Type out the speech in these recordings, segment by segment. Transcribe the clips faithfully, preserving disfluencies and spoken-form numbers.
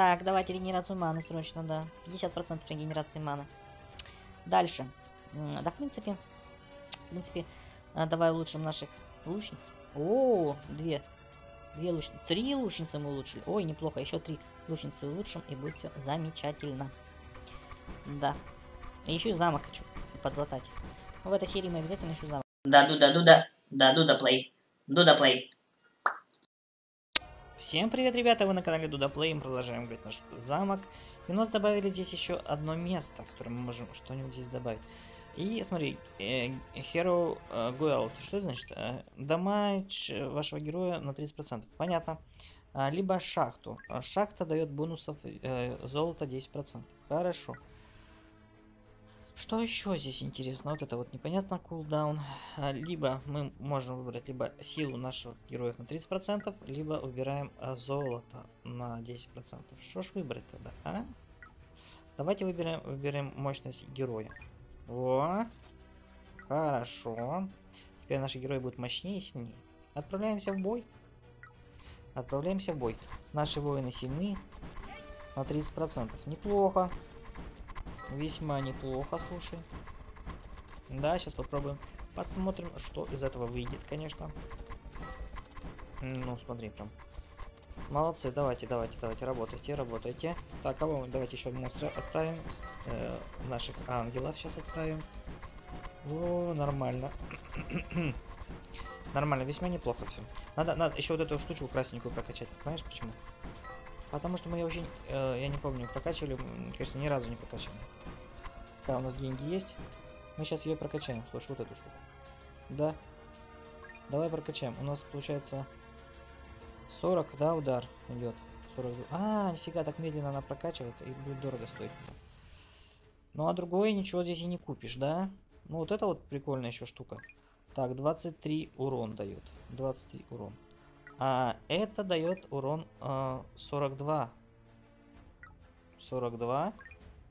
Так, давайте регенерацию маны срочно, да. пятьдесят процентов регенерации маны. Дальше. Да, в принципе... В принципе, давай улучшим наших лучниц. О, две. Две лучницы. Три лучницы мы улучшили. Ой, неплохо. Еще три лучницы улучшим, и будет все замечательно. Да. Еще замок хочу подлатать. В этой серии мы обязательно еще замок. Да, Дуда, Дуда. Да, Дуда Плей. Дуда Плей. Всем привет, ребята. Вы на канале Дуда Плей. Мы продолжаем играть наш замок. И у нас добавили здесь еще одно место, которое мы можем что-нибудь здесь добавить. И смотри, Hero Guild, что это значит? Дамаж вашего героя на тридцать процентов, понятно. Либо шахту. Шахта дает бонусов золота десять процентов, хорошо. Что еще здесь интересно? Вот это вот непонятно, кулдаун. Либо мы можем выбрать либо силу наших героев на тридцать процентов, либо выбираем золото на десять процентов. Что ж выбрать тогда, а? Давайте выберем, выберем мощность героя. О, хорошо. Теперь наши герои будут мощнее и сильнее. Отправляемся в бой. Отправляемся в бой. Наши воины сильны на тридцать процентов. Неплохо. Весьма неплохо, слушай. Да, сейчас попробуем. Посмотрим, что из этого выйдет, конечно. Ну, смотри, прям. Молодцы, давайте, давайте, давайте, работайте, работайте. Так, кого мы? Давайте еще монстра отправим. Э, наших ангелов сейчас отправим. О, нормально. Нормально, весьма неплохо все. Надо, надо еще вот эту штучку красненькую прокачать, понимаешь почему? Потому что мы ее очень, э, я не помню, прокачивали, кажется, ни разу не прокачивали. Пока у нас деньги есть, мы сейчас ее прокачаем, слушай, вот эту штуку. Да. Давай прокачаем, у нас получается... сорок, да, удар идет. сорок. А, нифига, так медленно она прокачивается и будет дорого стоить. Ну, а другое ничего здесь и не купишь, да? Ну, вот это вот прикольная еще штука. Так, двадцать три урон дает. двадцать три урон. А это дает урон э, сорок два. сорок два.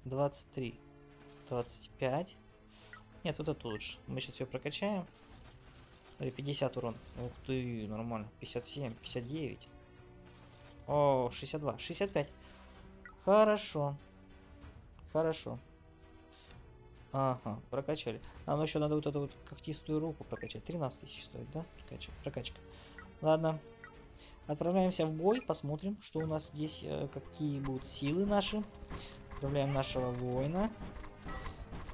двадцать три. двадцать пять. Нет, вот это лучше. Мы сейчас ее прокачаем. пятьдесят урон. Ух ты, нормально. пятьдесят семь, пятьдесят девять. О, шестьдесят два, шестьдесят пять. Хорошо. Хорошо. Ага, прокачали. А, ну еще надо вот эту вот когтистую руку прокачать. тринадцать тысяч стоит, да? Прокачка. Прокачка. Ладно. Отправляемся в бой. Посмотрим, что у нас здесь, какие будут силы наши. Отправляем нашего воина.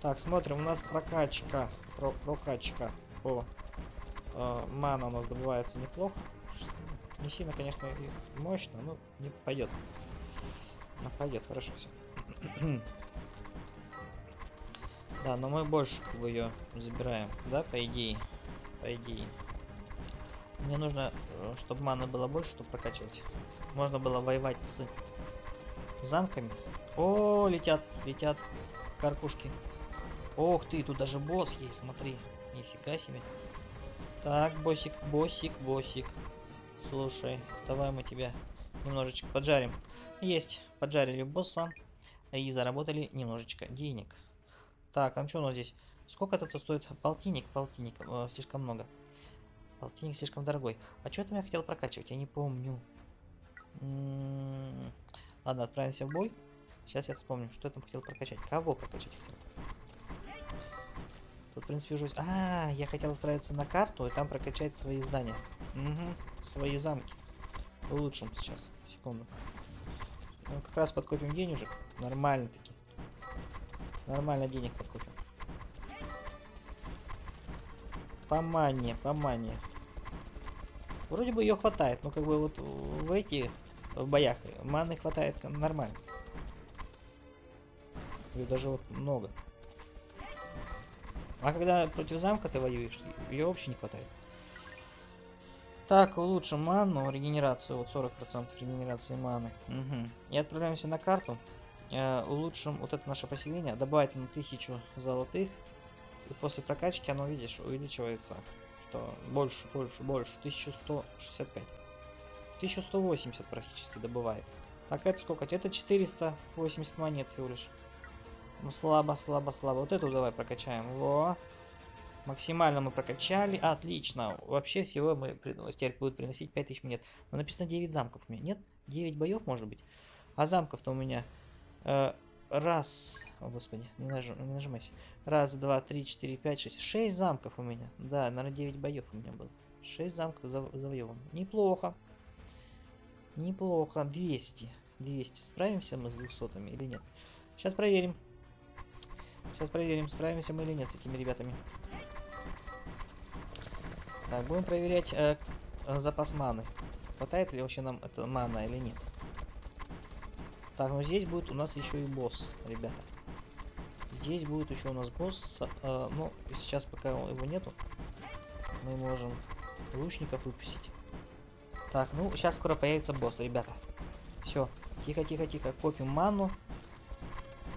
Так, смотрим. У нас прокачка. Про прокачка. О. Мана у нас добывается неплохо. Не сильно, конечно, и мощно, но не пойдет. Но пойдет, хорошо все. Да, но мы больше как бы ее забираем, да, по идее. По идее. Мне нужно, чтобы маны было больше, чтобы прокачивать. Можно было воевать с замками. О, летят, летят каркушки. Ох ты, тут даже босс есть, смотри. Нифига себе. Так, босик, босик, босик. Слушай, давай мы тебя немножечко поджарим. Есть, поджарили босса и заработали немножечко денег. Так, а что у нас здесь? Сколько это стоит? Полтинник, полтинник, э, слишком много. Полтинник слишком дорогой. А что там я хотел прокачивать? Я не помню. М-м-м. Ладно, отправимся в бой. Сейчас я вспомню, что я там хотел прокачать. Кого прокачать хотел? Тут, в принципе, уже... А, я хотел отправиться на карту и там прокачать свои здания. Угу, свои замки. Улучшим сейчас. Секунду. Ну, как раз подкопим денежек. Нормально таки. Нормально денег подкопим. По мане, по мане. Вроде бы ее хватает, но как бы вот в этих в боях маны хватает нормально. Ее даже вот много. А когда против замка ты воюешь, ее вообще не хватает. Так, улучшим ману, регенерацию, вот сорок процентов регенерации маны. Угу. И отправляемся на карту. Э, улучшим вот это наше поселение, добавить на тысячу золотых. И после прокачки оно, видишь, увеличивается. Что больше, больше, больше. тысяча сто шестьдесят пять. тысяча сто восемьдесят практически добывает. Так, это сколько? Это четыреста восемьдесят монет всего лишь. Ну, слабо, слабо, слабо. Вот эту давай прокачаем. Во. Максимально мы прокачали. Отлично. Вообще всего мы теперь будут приносить пять тысяч монет. Но написано девять замков у меня. Нет? девять боев может быть. А замков-то у меня... Э, раз... О, господи, не, нажим, не нажимайся. Раз, два, три, четыре, пять, шесть. Шесть замков у меня. Да, наверное, девять боев у меня было. Шесть замков зав завоеван. Неплохо. Неплохо. двести. двести. Справимся мы с двумястами или нет? Сейчас проверим. Сейчас проверим, справимся мы или нет с этими ребятами. Так, будем проверять э, запас маны. Хватает ли вообще нам это мана или нет? Так, ну здесь будет у нас еще и босс, ребята. Здесь будет еще у нас босс. Э, ну, сейчас пока его нету, мы можем лучников выпустить. Так, ну, сейчас скоро появится босс, ребята. Все, тихо-тихо-тихо, копим ману.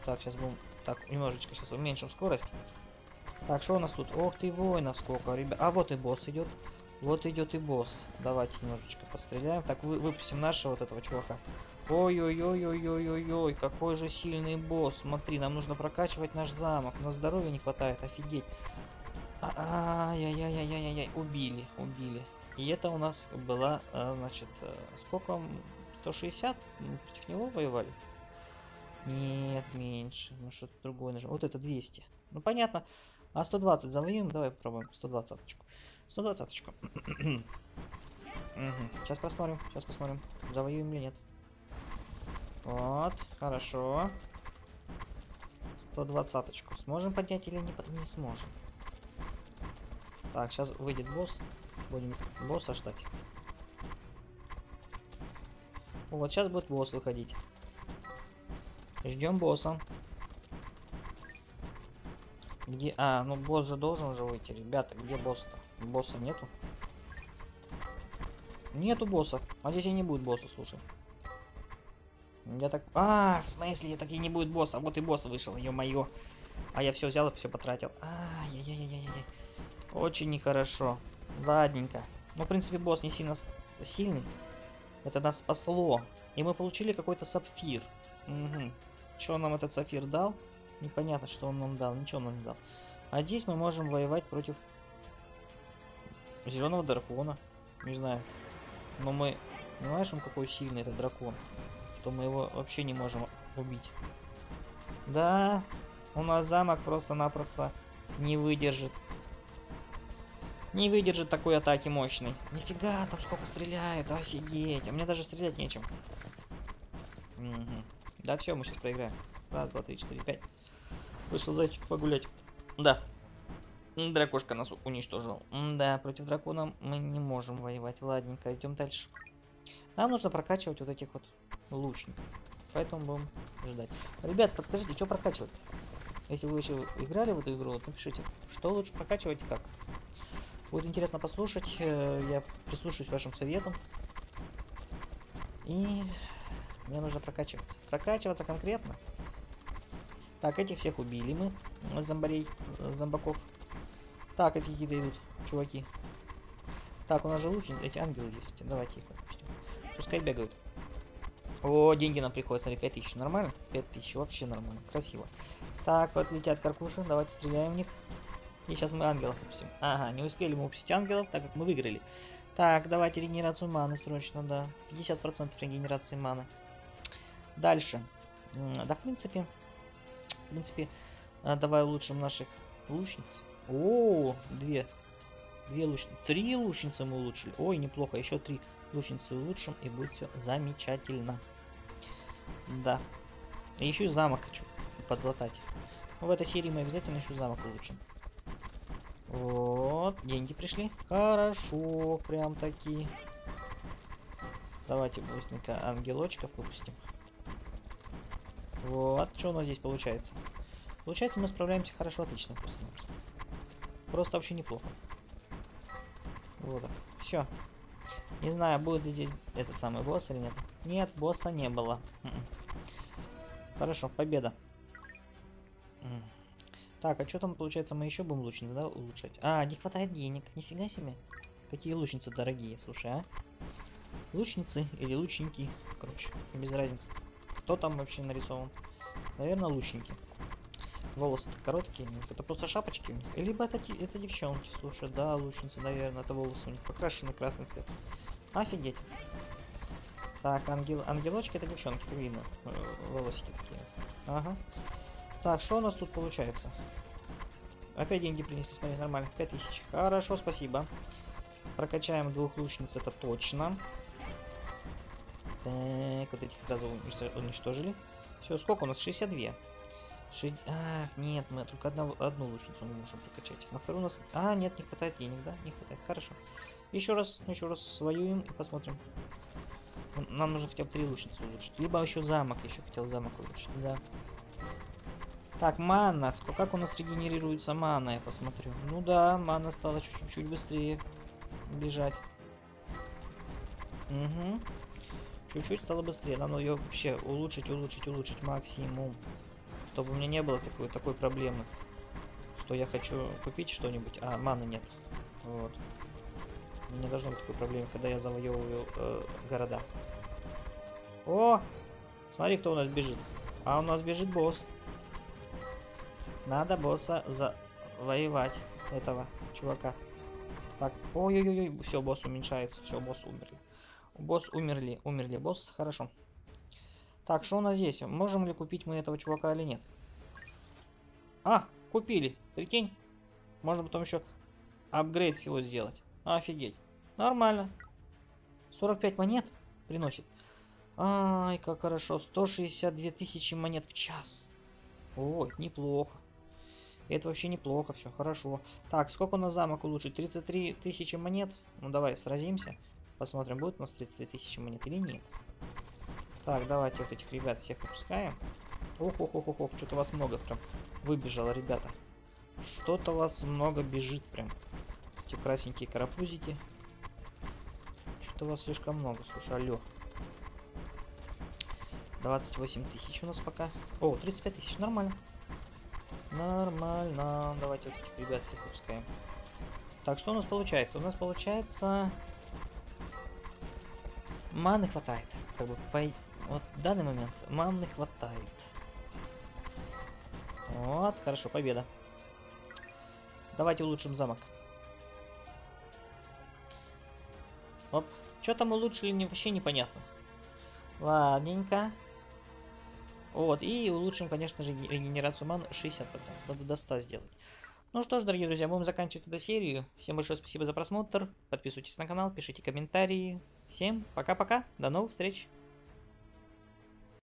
Так, сейчас будем... Так, немножечко сейчас уменьшим скорость. Так, что у нас тут? Ох ты, воинов сколько, ребят. А вот и босс идет. Вот идет и босс. Давайте немножечко постреляем. Так, вы, выпустим нашего вот этого чувака. Ой-ой-ой-ой-ой-ой-ой, какой же сильный босс. Смотри, нам нужно прокачивать наш замок. У нас здоровья не хватает, офигеть. Ай-яй-яй-яй-яй-яй. Убили, убили. И это у нас было, значит, сколько? сто шестьдесят? Мы против него воевали? Нет, меньше. Ну, что-то другое нажим. Вот это двести. Ну, понятно. А сто двадцать завоюем. Давай попробуем сто двадцаточку. сто двадцаточку. Угу. Сейчас посмотрим. Сейчас посмотрим. Завоюем или нет. Вот. Хорошо. сто двадцаточку. Сможем поднять или не, не сможем? Так, сейчас выйдет босс. Будем босса ждать. Вот, сейчас будет босс выходить. Ждем босса. Где... А, ну босс же должен же выйти. Ребята, где босс-то? Босса нету? Нету босса. А здесь и не будет босса, слушай. Я так... А, в смысле, я так и не будет босса. Вот и босс вышел, ё-моё. А я все взял и все потратил. Ай-яй-яй-яй-яй. Очень нехорошо. Ладненько. Ну, в принципе, босс не сильно сильный. Это нас спасло. И мы получили какой-то сапфир. Угу. Что нам этот сапфир дал? Непонятно, что он нам дал. Ничего он нам не дал. А здесь мы можем воевать против зеленого дракона. Не знаю. Но мы... Понимаешь, он какой сильный этот дракон. Что мы его вообще не можем убить. Да. У нас замок просто-напросто не выдержит. Не выдержит такой атаки мощной. Нифига, там сколько стреляет. Офигеть. А мне даже стрелять нечем. Угу. Да все, мы сейчас проиграем. Раз, два, три, четыре, пять. Вышел зайчик погулять. Да. Дракошка нас уничтожил. Да, против дракона мы не можем воевать. Ладненько, идем дальше. Нам нужно прокачивать вот этих вот лучников. Поэтому будем ждать. Ребят, подскажите, что прокачивать? Если вы еще играли в эту игру, вот напишите, что лучше прокачивать и как. Будет интересно послушать. Я прислушаюсь к вашим советам. И... Мне нужно прокачиваться. Прокачиваться конкретно. Так, этих всех убили мы. Зомбарей, зомбаков. Так, эти какие-то идут, чуваки. Так, у нас же лучше эти ангелы есть. Давайте их отпустим. Пускай бегают. О, деньги нам приходят. Смотри, пять тысяч. Нормально? пять тысяч. Вообще нормально. Красиво. Так, вот летят каркуши. Давайте стреляем в них. И сейчас мы ангелов упустим. Ага, не успели мы упустить ангелов, так как мы выиграли. Так, давайте регенерацию маны срочно, да. пятьдесят процентов регенерации маны. Дальше. Да, в принципе... В принципе, давай улучшим наших лучниц. О, две. Две лучницы. Три лучницы мы улучшили. Ой, неплохо. Еще три лучницы улучшим, и будет все замечательно. Да. Еще и замок хочу подлатать. В этой серии мы обязательно еще замок улучшим. Вот. Деньги пришли. Хорошо. Прям такие. Давайте быстренько ангелочков выпустим. Вот, что у нас здесь получается? Получается, мы справляемся хорошо, отлично. Просто, просто вообще неплохо. Вот так. Все. Не знаю, будет ли здесь этот самый босс или нет. Нет, босса не было. Хорошо, победа. Так, а что там получается? Мы еще будем лучницы, да, улучшать? А, не хватает денег. Нифига себе. Какие лучницы дорогие, слушай, а? Лучницы или лучники? Короче, без разницы. Кто там вообще нарисован? Наверное, лучники. Волосы короткие. Это просто шапочки у них. Либо это, это девчонки. Слушай, да, лучницы, наверное. Это волосы у них покрашены красный цвет. Офигеть. Так, ангел... ангелочки это девчонки, ты видно. Волосики такие. Ага. Так, что у нас тут получается? Опять деньги принесли, смотри, нормально. пять тысяч. Хорошо, спасибо. Прокачаем двух лучниц, это точно. Так, вот этих сразу уничтожили. Все, сколько у нас? шестьдесят два. шесть... Ах, нет, мы только одну, одну лучницу мы можем прокачать. На вторую у нас... А, нет, не хватает денег, да? Не хватает, хорошо. Еще раз, еще раз своюем и посмотрим. Нам нужно хотя бы три лучницы улучшить. Либо еще замок, еще хотел замок улучшить, да. Так, мана. Как у нас регенерируется мана, я посмотрю. Ну да, мана стала чуть-чуть быстрее бежать. Угу. Чуть-чуть стало быстрее. Надо ее вообще улучшить, улучшить, улучшить максимум. Чтобы у меня не было такой, такой проблемы. Что я хочу купить что-нибудь. А, маны нет. Вот. Не должно быть такой проблемы, когда я завоевываю э, города. О! Смотри, кто у нас бежит. А у нас бежит босс. Надо босса завоевать. Этого чувака. Так, ой-ой-ой, все, босс уменьшается. Все, босс умерли. Босс умерли, умерли, босс, хорошо. Так, что у нас здесь? Можем ли купить мы этого чувака или нет? А, купили, прикинь. Можно потом еще апгрейд всего сделать. Офигеть. Нормально. сорок пять монет приносит. Ай, как хорошо. сто шестьдесят две тысячи монет в час. Ой, неплохо. Это вообще неплохо, все хорошо. Так, сколько у нас замок улучшить? тридцать три тысячи монет. Ну, давай сразимся. Посмотрим, будет у нас тридцать три тысячи монет или нет. Так, давайте вот этих ребят всех выпускаем. Ох-ох-ох-ох, что-то вас много прям выбежало, ребята. Что-то вас много бежит прям. Эти красненькие карапузики. Что-то вас слишком много, слушай, алло. двадцать восемь тысяч у нас пока. О, тридцать пять тысяч, нормально. Нормально. Давайте вот этих ребят всех выпускаем. Так, что у нас получается? У нас получается... Маны хватает. Как бы по... Вот в данный момент маны хватает. Вот, хорошо, победа. Давайте улучшим замок. Оп. Что там улучшили, не, вообще непонятно. Ладненько. Вот, и улучшим, конечно же, регенерацию маны шестьдесят процентов. Надо до ста сделать. Ну что ж, дорогие друзья, будем заканчивать эту серию. Всем большое спасибо за просмотр. Подписывайтесь на канал, пишите комментарии. Всем пока-пока, до новых встреч!